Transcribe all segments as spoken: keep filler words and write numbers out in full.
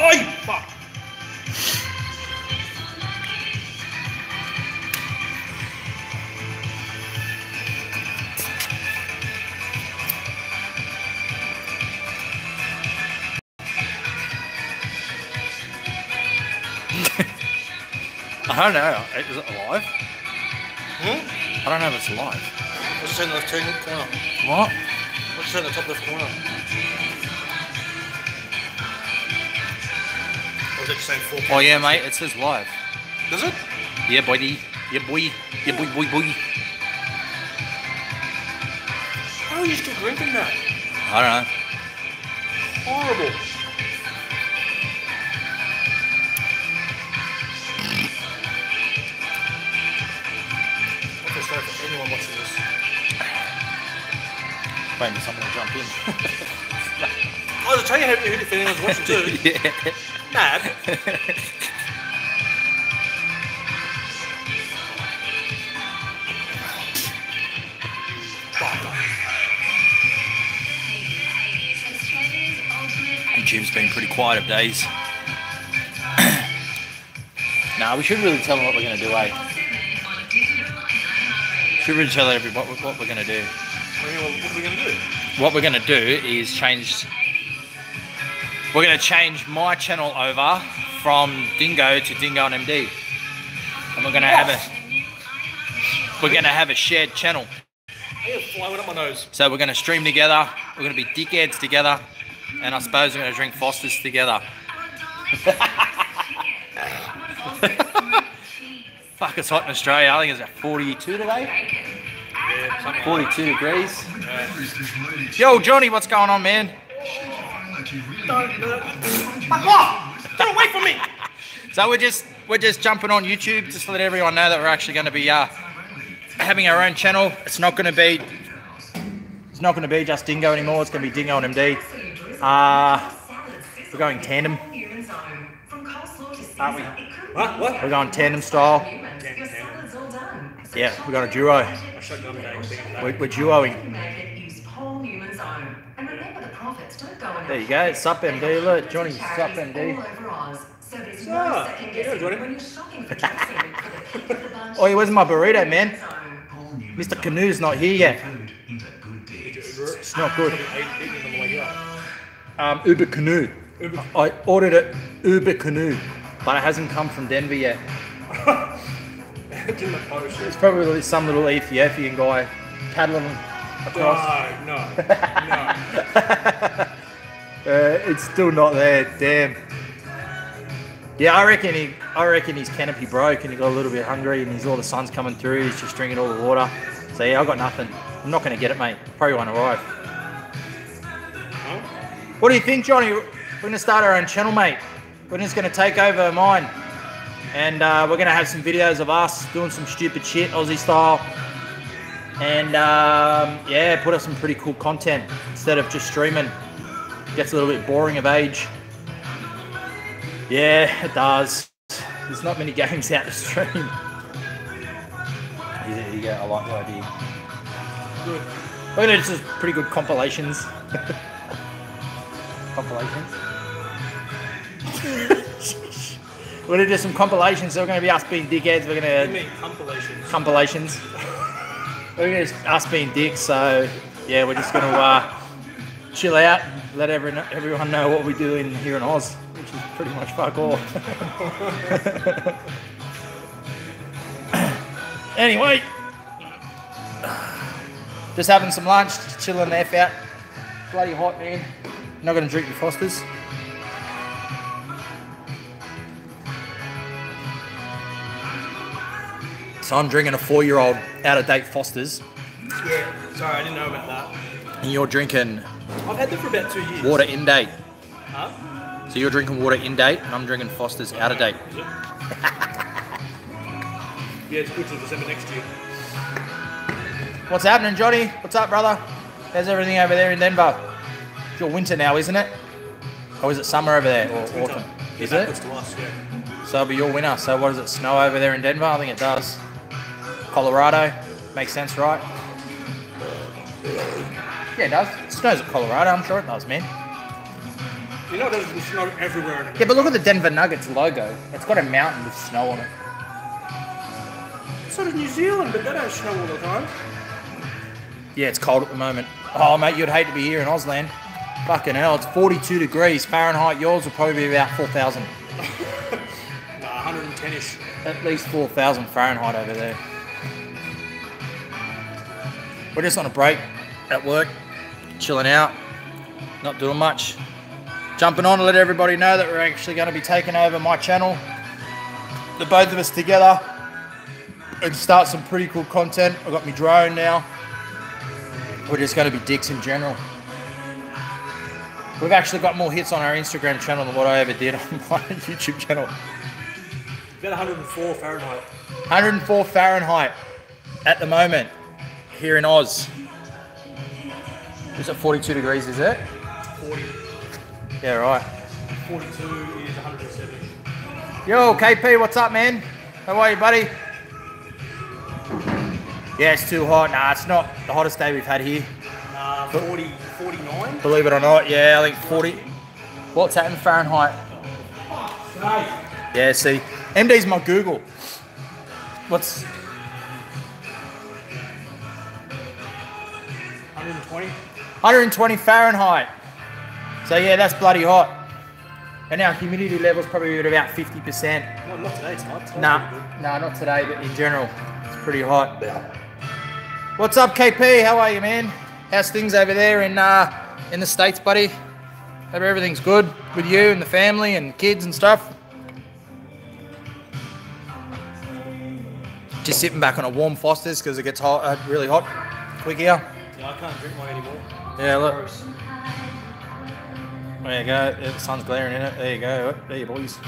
Oh, you fuck! I don't know. Is it alive? Hmm? I don't know if it's alive. What's in the left corner? What? What's in the top left corner? I was actually saying four points. Oh yeah, mate. It says live. Does it? Yeah, buddy. Yeah, boy. Yeah, boy, boy, boy. How are you still drinking that? I don't know. Horrible. Anyone watching this? Wait, for someone to jump in. I was trying to help you if anyone's watching too. Yeah. Mad. The gym's been pretty quiet of days. Nah, we should really tell them what we're going to do, eh? We really tell everybody what, what we're going to do. What we're going to do? What we're going to do is change. We're going to change my channel over from Dingo to Dingo and M D, and we're going to have a. We're going to have a shared channel. You're blowing up my nose. So we're going to stream together. We're going to be dickheads together, and I suppose we're going to drink Fosters together. Fuck, it's hot in Australia. I think it's about forty-two today. Yeah, forty-two degrees. Yeah. Yo, Johnny, what's going on, man? Don't, no, fuck off! Get away from me! So we're just we're just jumping on YouTube just to let everyone know that we're actually going to be uh, having our own channel. It's not going to be it's not going to be just Dingo anymore. It's going to be Dingo and M D. Uh, we're going tandem, aren't we? What? What? We're going tandem style. Tandem, tandem. Yeah, we're going to duo. We're, we're duoing. There you go. It's up, M D. Look, Johnny's up, M D. Oh, oh, where's my burrito, man? Mister Canoe's not here yet. It's not good. Um, Uber Canoe. I ordered it. Uber Canoe. But it hasn't come from Denver yet. It's in the post. It's probably some little Ethiopian guy paddling across. No, no, no. uh, it's still not there. Damn. Yeah, I reckon he. I reckon his canopy broke and he got a little bit hungry and he's all the sun's coming through. He's just drinking all the water. So yeah, I got nothing. I'm not gonna get it, mate. Probably won't arrive. Huh? What do you think, Johnny? We're gonna start our own channel, mate. We're just going to take over mine and uh, we're going to have some videos of us doing some stupid shit, Aussie style. And um, yeah, put up some pretty cool content instead of just streaming. Gets a little bit boring of age. Yeah, it does. There's not many games out to stream. There you go, I like the idea. Good. We're going to do some pretty good compilations. compilations. We're going to do some compilations. They're going to be us being dickheads. We're going to... You mean compilations? Compilations. We're going to be us being dicks. So, yeah, we're just going to uh, chill out, let everyone, everyone know what we do in here in Oz, which is pretty much fuck all. Anyway, just having some lunch, chilling the F out. Bloody hot, man. Not going to drink your Fosters. So I'm drinking a four-year-old out-of-date Fosters. Yeah, sorry, I didn't know about that. And you're drinking... I've had them for about two years. Water in-date. Huh? So you're drinking water in-date, and I'm drinking Fosters okay. out-of-date. Is it? Yeah, it's good till December next year. What's happening, Johnny? What's up, brother? How's everything over there in Denver? It's your winter now, isn't it? Or is it summer over there? Or winter. Autumn? Yeah, is it? To us, yeah. So it'll be your winter. So what, does it snow over there in Denver? I think it does. Colorado, makes sense, right? Yeah, it does. It snows at Colorado, I'm sure it does, man. You know there's snow everywhere in America. Yeah, but look at the Denver Nuggets logo. It's got a mountain with snow on it. So does New Zealand, but they don't snow all the time. Yeah, it's cold at the moment. Oh, mate, you'd hate to be here in Auslan. Fucking hell, it's forty-two degrees Fahrenheit. Yours will probably be about four thousand. Nah, one ten-ish. At least four thousand Fahrenheit over there. We're just on a break at work, chilling out, not doing much. Jumping on to let everybody know that we're actually going to be taking over my channel, the both of us together, and start some pretty cool content. I've got my drone now. We're just going to be dicks in general. We've actually got more hits on our Instagram channel than what I ever did on my YouTube channel. About one hundred and four Fahrenheit. one hundred and four Fahrenheit at the moment here in Oz. Is it forty-two degrees, is it? forty. Yeah, right. forty-two is one hundred and seventy. Yo, K P, what's up, man? How are you, buddy? Yeah, it's too hot. Nah, it's not the hottest day we've had here. Uh, forty, forty-nine? Believe it or not, yeah, I think forty. What's that in Fahrenheit? Yeah, see, M D's my Google. What's... one hundred and twenty? one hundred and twenty Fahrenheit. So yeah, that's bloody hot. And our humidity level's probably at about fifty percent. Well, not today, it's not. Totally nah, good. nah, not today, but in general, it's pretty hot. Yeah. What's up, K P? How are you, man? How's things over there in uh, in the States, buddy? Hope everything's good with you and the family and kids and stuff. Just sitting back on a warm Foster's because it gets hot, uh, really hot quick here. Yeah, I can't drink one anymore. Yeah, look. Gross. There you go. Yeah, the sun's glaring in it. There you go. There you boys.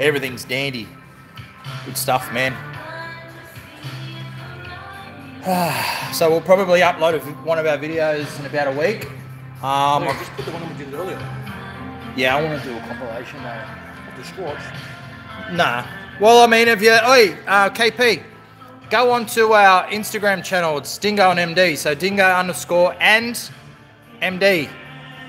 Everything's dandy. Good stuff, man. So we'll probably upload one of our videos in about a week. Um, no, just put the one we did earlier. Yeah, I want to do a compilation though. Of the squash. Nah. Well, I mean, if you, oi, uh, K P, go on to our Instagram channel. It's Dingo and M D. So Dingo underscore and M D,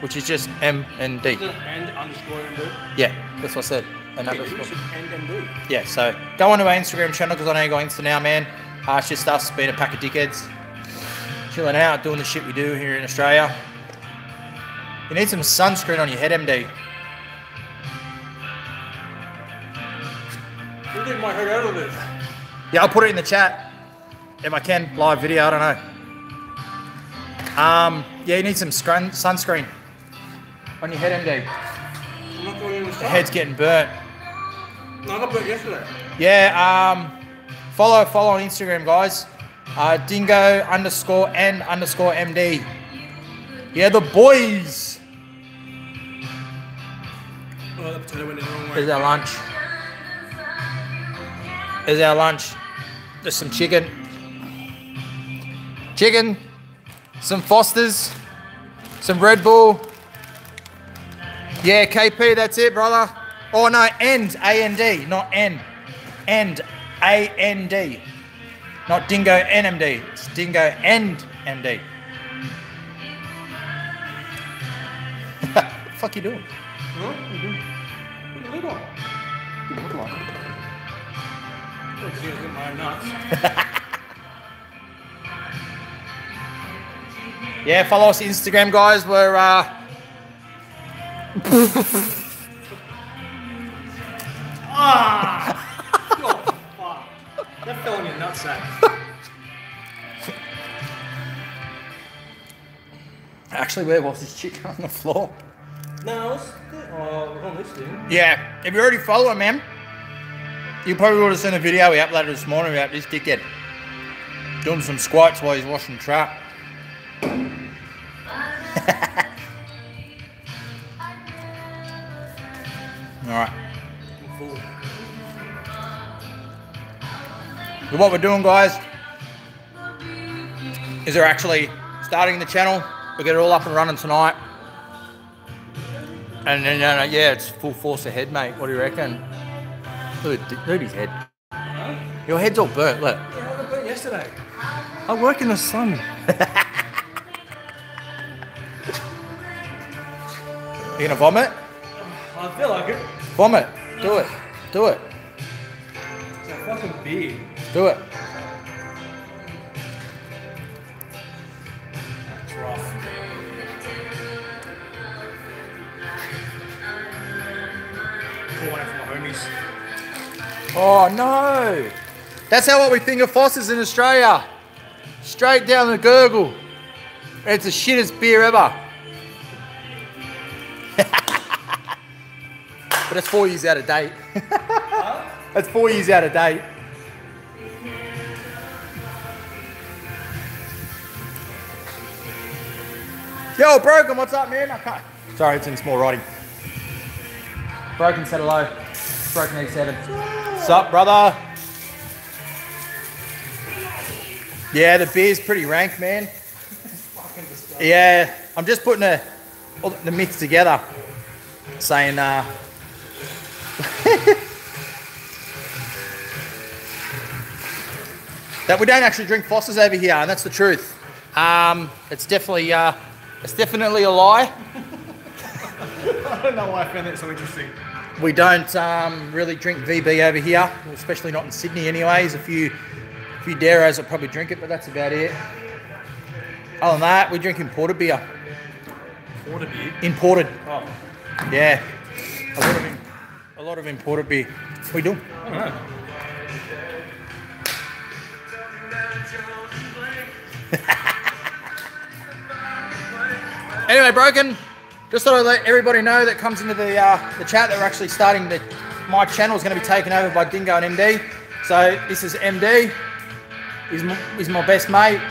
which is just M and D. And underscore M D. Yeah, that's what I said. And okay, underscore. And M D. Yeah. So go on to our Instagram channel because I know you got Insta now, man. Uh, it's just us being a pack of dickheads, chilling out, doing the shit we do here in Australia. You need some sunscreen on your head, M D. My head out of this. Yeah, I'll put it in the chat if I can. Live video, I don't know. Um, yeah, you need some screen, sunscreen on your head, M D. I'm not going in the sun. The head's getting burnt. No, I got burnt yesterday. Yeah, um, follow, follow on Instagram, guys. Uh, dingo underscore and underscore M D. Yeah, the boys. Oh, that potato went in the wrong way. There's our lunch. Is our lunch. There's some chicken. Chicken, some Foster's, some Red Bull. Yeah, K P, that's it, brother. Oh no, and A N D, not N. And A N D. Not Dingo and M D. It's Dingo and M D. What the fuck you doing? What you doing? Put the lid on. Put the lid on. Yeah, follow us on Instagram, guys. We're uh... ah, oh, fuck. That fell in your nutsack. Actually, where was this chick on the floor? No, it's uh, we're on this thing. Yeah, if you already follow him, man. You probably would have seen a video we uploaded this morning about this dickhead doing some squats while he's washing trap. Alright. So what we're doing, guys, is we're actually starting the channel. We'll get it all up and running tonight. And then, uh, yeah, it's full force ahead, mate. What do you reckon? Look at his head. Your head's all burnt, look. Yeah, I got burnt yesterday. I work in the sun. You gonna vomit? I feel like it. Vomit. Do it. Do it. It's a fucking bee. Do it. That's rough. Pull one out for my homies. Oh no! That's how what we think of Foster's in Australia. Straight down the gurgle. It's the shittest beer ever. But that's four years out of date. That's four years out of date. Yo, Broken, what's up, man? I can't. Sorry, it's in small writing. Broken said hello. Broken eighty-seven. What's up, brother? Yeah, the beer's pretty rank, man. Yeah, I'm just putting a, all the myths together. Saying, uh, that we don't actually drink Foster's over here, and that's the truth. Um, it's definitely, uh, it's definitely a lie. I don't know why I found that so interesting. We don't um, really drink V B over here, especially not in Sydney. Anyways, a few, a few daros will probably drink it, but that's about it. Other than that, we're drinking porter beer. Porter beer. Imported. Oh. Yeah. A lot of A lot of imported beer. What are you doing? I don't know. Anyway, Broken, just thought I'd let everybody know that comes into the uh, the chat that we're actually starting. The, my channel is going to be taken over by Dingo and M D. So this is M D. He's my, he's my best mate.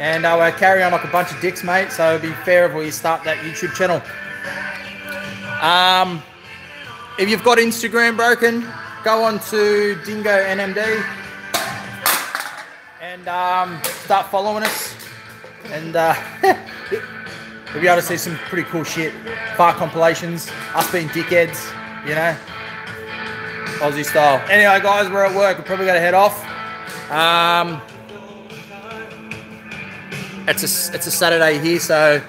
And uh, we'll carry on like a bunch of dicks, mate. So it'd be fair if we start that YouTube channel. Um... If you've got Instagram, Broken, go on to Dingo N M D and um, start following us. And uh, you'll be able to see some pretty cool shit. Fart compilations, us being dickheads, you know, Aussie style. Anyway, guys, we're at work. We're probably going to head off. Um, it's a, it's a Saturday here, so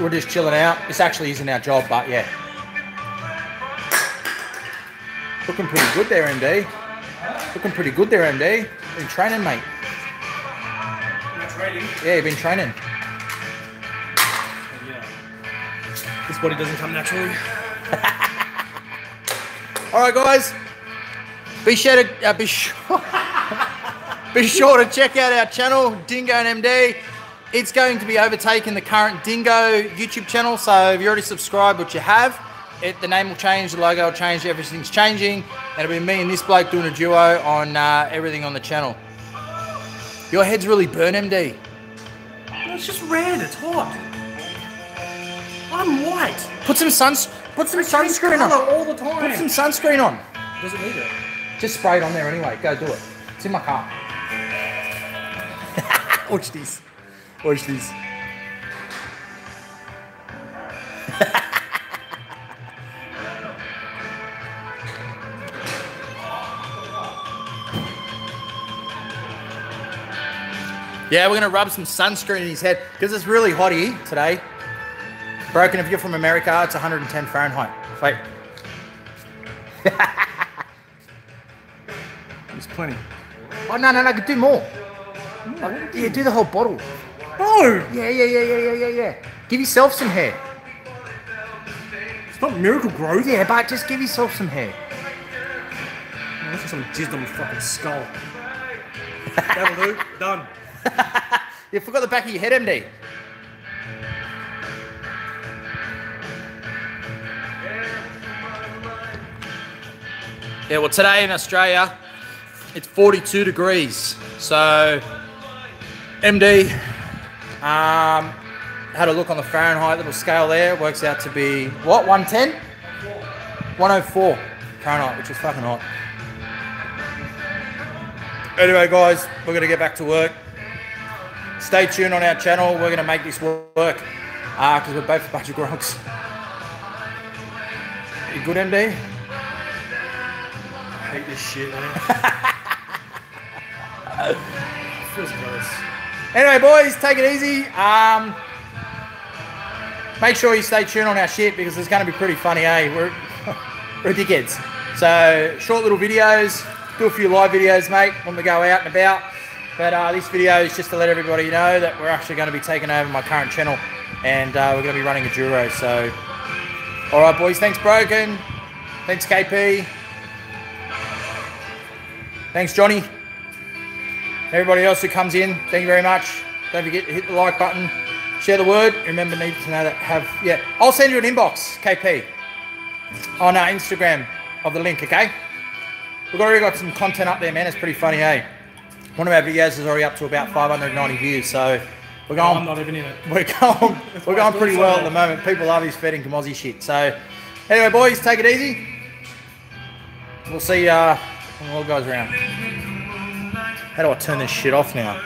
we're just chilling out. This actually isn't our job, but yeah. Looking pretty good there, M D. Looking pretty good there, M D. Been training, mate. Training? Yeah, you've been training. Yeah. This body doesn't come naturally. All right, guys. Be sure to uh, be sure be sure to check out our channel, Dingo and M D. It's going to be overtaking the current Dingo YouTube channel. So if you already subscribed, which you have. It, the name will change, the logo will change, everything's changing. It'll be me and this bloke doing a duo on uh, everything on the channel. Your head's really burnt, M D. No, it's just red, it's hot. I'm white. Put some suns. Put some sunscreen on. All the time. Put some sunscreen on. Doesn't need it. Just spray it on there anyway. Go do it. It's in my car. Watch this. Watch this. Yeah, we're going to rub some sunscreen in his head because it's really hot here today. Broken, if you're from America, it's one hundred ten Fahrenheit. Wait. There's plenty. Oh, no, no, no, I could do more. Mm, like, yeah, do the whole bottle. No! Yeah, yeah, yeah, yeah, yeah, yeah, yeah. Give yourself some hair. It's not miracle growth. Yeah, but just give yourself some hair. I'm looking for some jizzed on my fucking skull. That'll do. Done. You forgot the back of your head, M D. Yeah, well, today in Australia, it's forty-two degrees. So, M D um, had a look on the Fahrenheit little scale there. It works out to be, what, one ten? one oh four Fahrenheit, which is fucking hot. Anyway, guys, we're going to get back to work. Stay tuned on our channel. We're going to make this work because uh, we're both a bunch of grogs. You good, M D? I hate this shit, man. Feels gross. Anyway, boys, take it easy. Um, make sure you stay tuned on our shit because it's going to be pretty funny, eh? We're, we're dickheads. So, short little videos. Do a few live videos, mate, when we go out and about. But uh, this video is just to let everybody know that we're actually going to be taking over my current channel. And uh, we're going to be running a Enduro. So, all right, boys. Thanks, Broken. Thanks, K P. Thanks, Johnny. Everybody else who comes in, thank you very much. Don't forget to hit the like button. Share the word. Remember, need to know that have, yeah. I'll send you an inbox, K P, on our Instagram of the link, okay? We've already got some content up there, man. It's pretty funny, eh? One of our videos is already up to about five hundred ninety views, so we're going. No, I'm not even in it. We're going, we're going pretty well at the moment. People love this Fed and Camozzi shit. So, anyway, boys, take it easy. We'll see uh, when all the guys around. How do I turn this shit off now?